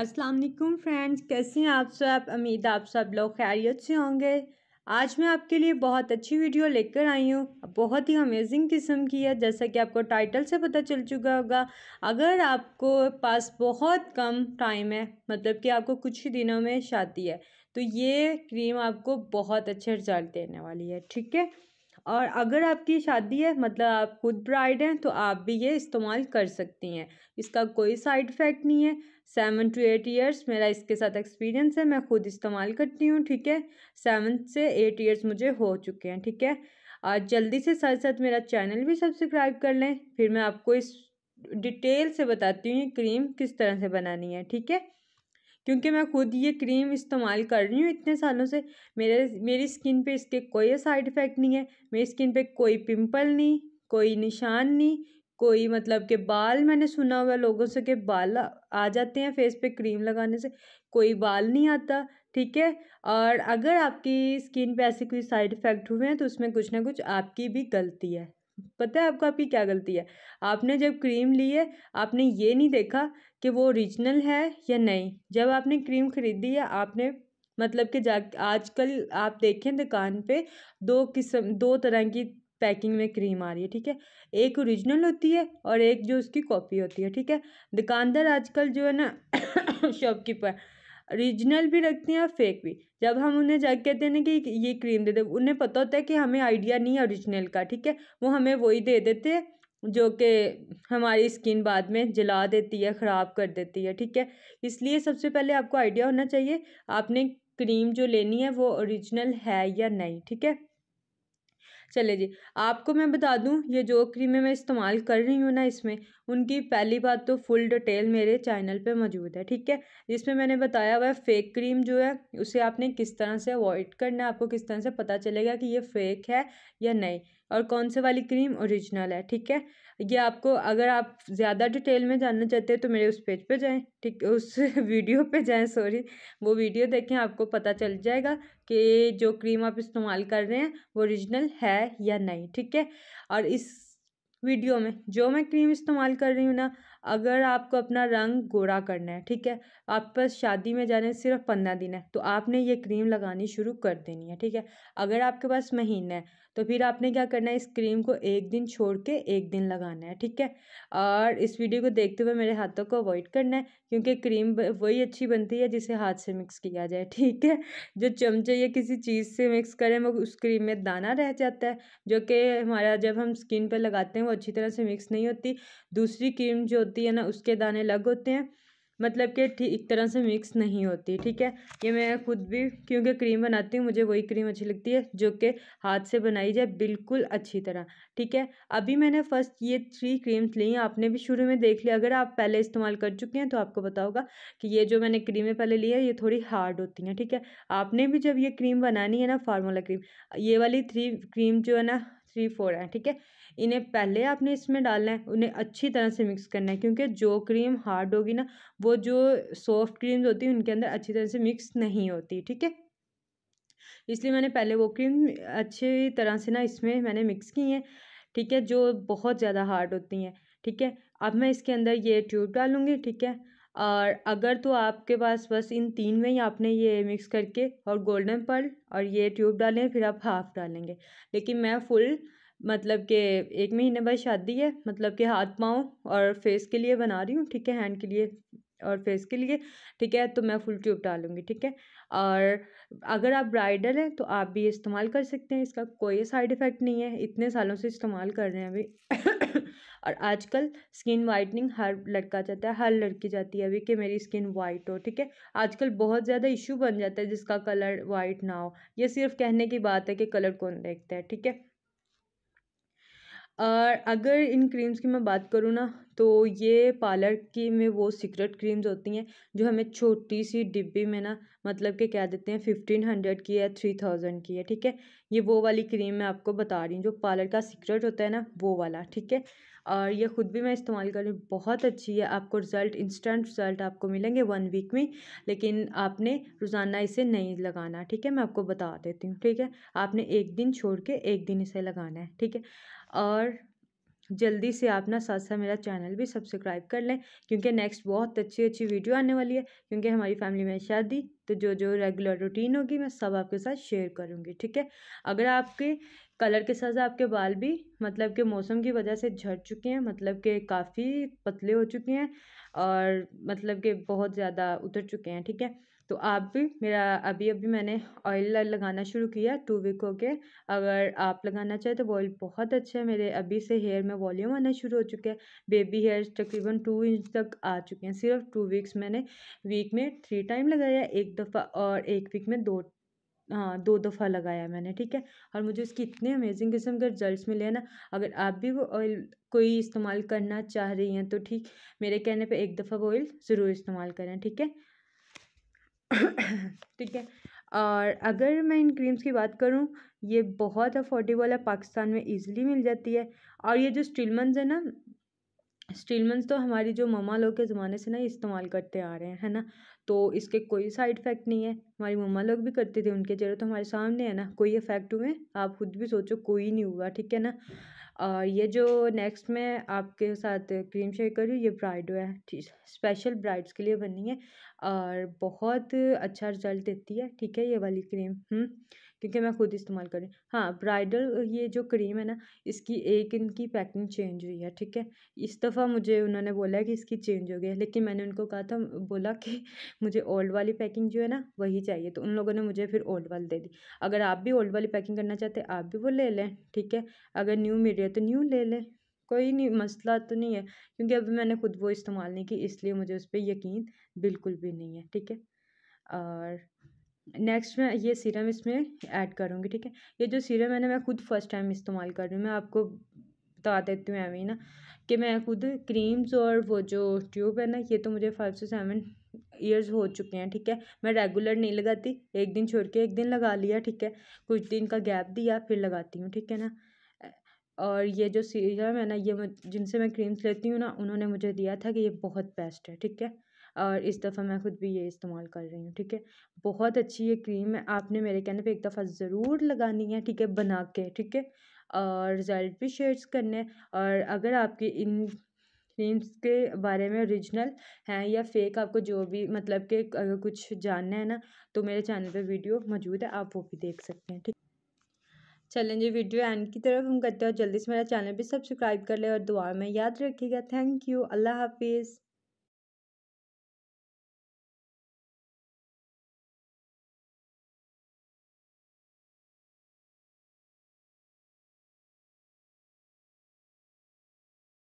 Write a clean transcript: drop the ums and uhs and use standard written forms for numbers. अस्सलाम वालेकुम फ्रेंड्स, कैसे हैं आप सब। उम्मीद आप सब लोग खैरियत से होंगे। आज मैं आपके लिए बहुत अच्छी वीडियो लेकर आई हूँ, बहुत ही अमेजिंग किस्म की है। जैसा कि आपको टाइटल से पता चल चुका होगा, अगर आपको पास बहुत कम टाइम है, मतलब कि आपको कुछ ही दिनों में शादी है, तो ये क्रीम आपको बहुत अच्छे रिजल्ट देने वाली है, ठीक है। और अगर आपकी शादी है, मतलब आप खुद ब्राइड हैं, तो आप भी ये इस्तेमाल कर सकती हैं। इसका कोई साइड इफ़ेक्ट नहीं है। 7 to 8 ईयर्स मेरा इसके साथ एक्सपीरियंस है, मैं खुद इस्तेमाल करती हूँ, ठीक है। 7 से 8 ईयर्स मुझे हो चुके हैं, ठीक है। और जल्दी से साथ साथ मेरा चैनल भी सब्सक्राइब कर लें, फिर मैं आपको इस डिटेल से बताती हूँ क्रीम किस तरह से बनानी है, ठीक है। क्योंकि मैं खुद ये क्रीम इस्तेमाल कर रही हूँ इतने सालों से, मेरी स्किन पे इसके कोई साइड इफ़ेक्ट नहीं है। मेरी स्किन पे कोई पिंपल नहीं, कोई निशान नहीं, कोई मतलब के बाल, मैंने सुना हुआ लोगों से कि बाल आ जाते हैं फेस पे क्रीम लगाने से, कोई बाल नहीं आता, ठीक है। और अगर आपकी स्किन पे ऐसे कोई साइड इफ़ेक्ट हुए हैं तो उसमें कुछ ना कुछ आपकी भी गलती है। पता है आपको आपकी क्या गलती है। आपने जब क्रीम ली है, आपने ये नहीं देखा कि वो ओरिजिनल है या नहीं। जब आपने क्रीम खरीदी है, आपने मतलब कि आजकल आप देखें दुकान पे दो तरह की पैकिंग में क्रीम आ रही है, ठीक है। एक ओरिजिनल होती है और एक जो उसकी कॉपी होती है, ठीक है। दुकानदार आजकल जो है ना शॉपकीपर ओरिजिनल भी रखते हैं और फेक भी। जब हम उन्हें जा कहते हैं ना कि ये क्रीम दे दे, उन्हें पता होता है कि हमें आइडिया नहीं है ओरिजिनल का, ठीक है। वो हमें वही दे देते हैं जो कि हमारी स्किन बाद में जला देती है, ख़राब कर देती है, ठीक है। इसलिए सबसे पहले आपको आइडिया होना चाहिए आपने क्रीम जो लेनी है वो ओरिजिनल है या नहीं, ठीक है। चले जी, आपको मैं बता दूं ये जो क्रीमें मैं इस्तेमाल कर रही हूँ ना, इसमें उनकी पहली बात तो फुल डिटेल मेरे चैनल पे मौजूद है, ठीक है। जिसमें मैंने बताया हुआ है फेक क्रीम जो है उसे आपने किस तरह से अवॉइड करना है, आपको किस तरह से पता चलेगा कि ये फेक है या नहीं और कौन से वाली क्रीम ओरिजिनल है, ठीक है। ये आपको अगर आप ज़्यादा डिटेल में जानना चाहते हैं तो मेरे उस पेज पे जाएं, ठीक, उस वीडियो पे जाएं, सॉरी, वो वीडियो देखें, आपको पता चल जाएगा कि जो क्रीम आप इस्तेमाल कर रहे हैं वो ओरिजिनल है या नहीं, ठीक है। और इस वीडियो में जो मैं क्रीम इस्तेमाल कर रही हूँ ना, अगर आपको अपना रंग गोरा करना है, ठीक है, आप बस शादी में जाने सिर्फ 15 दिन है, तो आपने ये क्रीम लगानी शुरू कर देनी है, ठीक है। अगर आपके पास महीना है तो फिर आपने क्या करना है, इस क्रीम को एक दिन छोड़ के एक दिन लगाना है, ठीक है। और इस वीडियो को देखते हुए मेरे हाथों को अवॉइड करना है, क्योंकि क्रीम वही अच्छी बनती है जिसे हाथ से मिक्स किया जाए, ठीक है। जो चमचे या किसी चीज़ से मिक्स करें वो उस क्रीम में दाना रह जाता है, जो कि हमारा जब हम स्किन पर लगाते हैं वो अच्छी तरह से मिक्स नहीं होती। दूसरी क्रीम जो होती है ना उसके दाने अलग होते हैं, मतलब कि ठीक तरह से मिक्स नहीं होती, ठीक है। ये मैं खुद भी क्योंकि क्रीम बनाती हूँ, मुझे वही क्रीम अच्छी लगती है जो कि हाथ से बनाई जाए बिल्कुल अच्छी तरह, ठीक है। अभी मैंने फर्स्ट ये 3 क्रीम्स ली हैं, आपने भी शुरू में देख लिया। अगर आप पहले इस्तेमाल कर चुके हैं तो आपको पता होगा कि ये जो मैंने क्रीमें पहले ली है ये थोड़ी हार्ड होती हैं, ठीक है। आपने भी जब ये क्रीम बनानी है ना, फार्मूला क्रीम, ये वाली 3 क्रीम जो है ना 3-4 है, ठीक है। इन्हें पहले आपने इसमें डालना है, उन्हें अच्छी तरह से मिक्स करना है, क्योंकि जो क्रीम हार्ड होगी ना वो जो सॉफ्ट क्रीम्स होती है उनके अंदर अच्छी तरह से मिक्स नहीं होती, ठीक है। इसलिए मैंने पहले वो क्रीम अच्छी तरह से ना इसमें मैंने मिक्स की है, ठीक है, जो बहुत ज़्यादा हार्ड होती हैं, ठीक है। अब मैं इसके अंदर ये ट्यूब डालूँगी, ठीक है। और अगर तो आपके पास बस इन 3 में ही आपने ये मिक्स करके और गोल्डन पर्ल और ये ट्यूब डालें, फिर आप हाफ डालेंगे। लेकिन मैं फुल, मतलब कि एक महीने बाद शादी है, मतलब कि हाथ पाँव और फेस के लिए बना रही हूँ, ठीक है, हैंड के लिए और फेस के लिए, ठीक है। तो मैं फुल ट्यूब डालूँगी, ठीक है। और अगर आप ब्राइडल हैं तो आप भी इस्तेमाल कर सकते हैं, इसका कोई साइड इफ़ेक्ट नहीं है, इतने सालों से इस्तेमाल कर रहे हैं अभी। और आजकल स्किन वाइटनिंग हर लड़का चाहता है, हर लड़की चाहती है अभी कि मेरी स्किन वाइट हो, ठीक है। आजकल बहुत ज़्यादा इशू बन जाता है जिसका कलर वाइट ना हो, ये सिर्फ कहने की बात है कि कलर कौन देखता है, ठीक है। और अगर इन क्रीम्स की मैं बात करूँ ना, तो ये पार्लर की में वो सीक्रेट क्रीम्स होती हैं जो हमें छोटी सी डिब्बी में ना, मतलब कि क्या देते हैं, 1500 की है, 3000 की है, ठीक है। ये वो वाली क्रीम मैं आपको बता रही हूँ जो पार्लर का सीक्रेट होता है ना, वो वाला, ठीक है। और ये ख़ुद भी मैं इस्तेमाल कर रही हूँ, बहुत अच्छी है। आपको रिज़ल्ट, इंस्टेंट रिज़ल्ट आपको मिलेंगे 1 वीक में, लेकिन आपने रोज़ाना इसे नहीं लगाना, ठीक है। मैं आपको बता देती हूँ, ठीक है। आपने एक दिन छोड़ के एक दिन इसे लगाना है, ठीक है। और जल्दी से आप ना साथ साथ मेरा चैनल भी सब्सक्राइब कर लें, क्योंकि नेक्स्ट बहुत अच्छी अच्छी वीडियो आने वाली है। क्योंकि हमारी फैमिली में शादी, तो जो जो रेगुलर रूटीन होगी मैं सब आपके साथ शेयर करूँगी, ठीक है। अगर आपके कलर के साथ आपके बाल भी मतलब कि मौसम की वजह से झड़ चुके हैं, मतलब कि काफ़ी पतले हो चुके हैं और मतलब कि बहुत ज़्यादा उतर चुके हैं, ठीक है। तो आप भी मेरा अभी अभी मैंने ऑयल लगाना शुरू किया 2 वीक हो गए। अगर आप लगाना चाहें तो ऑयल बहुत अच्छा है। मेरे अभी से हेयर में वॉल्यूम आना शुरू हो चुका है। बेबी हेयर तकरीबन 2 इंच तक आ चुके हैं सिर्फ 2 वीक्स। मैंने वीक में 3 टाइम लगाया, एक दफ़ा, और एक वीक में दो दफ़ा लगाया मैंने, ठीक है। और मुझे इसकी इतने अमेजिंग किस्म के रिजल्ट्स मिले हैं ना। अगर आप भी वो ऑयल कोई इस्तेमाल करना चाह रही हैं तो ठीक, मेरे कहने पे एक दफ़ा वो ऑयल ज़रूर इस्तेमाल करें, ठीक है ठीक है। और अगर मैं इन क्रीम्स की बात करूं, ये बहुत अफोर्डेबल है, पाकिस्तान में इजीली मिल जाती है। और ये जो स्टीलमंस है ना, स्टीलमंस तो हमारी जो मम्मा लोग के ज़माने से ना इस्तेमाल करते आ रहे हैं, है ना। तो इसके कोई साइड इफ़ेक्ट नहीं है, हमारी मम्मा लोग भी करते थे, उनके चेहरे तो हमारे सामने है ना। कोई इफ़ेक्ट हुए आप खुद भी सोचो, कोई नहीं हुआ, ठीक है ना। और ये जो नेक्स्ट मैं आपके साथ क्रीम शेयर कर रही हूँ, ये ब्राइडो है, स्पेशल ब्राइड्स के लिए बनी है और बहुत अच्छा रिजल्ट देती है, ठीक है, ये वाली क्रीम। क्योंकि मैं खुद इस्तेमाल कर रही हूँ। हाँ, ब्राइडल ये जो क्रीम है ना, इसकी एक इनकी पैकिंग चेंज हुई है, ठीक है। इस दफ़ा मुझे उन्होंने बोला कि इसकी चेंज हो गई है, लेकिन मैंने उनको कहा था, बोला कि मुझे ओल्ड वाली पैकिंग जो है ना वही चाहिए, तो उन लोगों ने मुझे फिर ओल्ड वाली दे दी। अगर आप भी ओल्ड वाली पैकिंग करना चाहते हैं आप भी वो ले लें, ठीक है। अगर न्यू मिल रही है तो न्यू ले लें, कोई नहीं, मसला तो नहीं है। क्योंकि अभी मैंने खुद वो इस्तेमाल नहीं की, इसलिए मुझे उस पर यकीन बिल्कुल भी नहीं है, ठीक है। और नेक्स्ट मैं ये सीरम इसमें ऐड करूँगी, ठीक है। ये जो सीरम है ना, मैं खुद फर्स्ट टाइम इस्तेमाल कर रही हूँ। मैं आपको बता देती हूँ अभी ना कि मैं खुद क्रीम्स और वो जो ट्यूब है ना, ये तो मुझे 5 से 7 ईयर्स हो चुके हैं, ठीक है। मैं रेगुलर नहीं लगाती, एक दिन छोड़ के एक दिन लगा लिया, ठीक है। कुछ दिन का गैप दिया फिर लगाती हूँ, ठीक है ना। और ये जो सीरम है ना, ये जिनसे मैं क्रीम्स लेती हूँ ना, उन्होंने मुझे दिया था कि ये बहुत बेस्ट है, ठीक है। और इस दफ़ा मैं खुद भी ये इस्तेमाल कर रही हूँ, ठीक है। बहुत अच्छी ये क्रीम है, आपने मेरे कहने पे एक दफ़ा ज़रूर लगानी है, ठीक है, बना के, ठीक है। और रिजल्ट भी शेयर्स करने। और अगर आपकी इन क्रीम्स के बारे में ओरिजिनल हैं या फेक, आपको जो भी मतलब कि अगर कुछ जानना है ना, तो मेरे चैनल पे वीडियो मौजूद है, आप वो भी देख सकते हैं, ठीक। चलें जी, वीडियो एंड की तरफ हम करते हैं। जल्दी से मेरा चैनल भी सब्सक्राइब कर ले और दुआ में याद रखिएगा। थैंक यू, अल्लाह हाफिज़।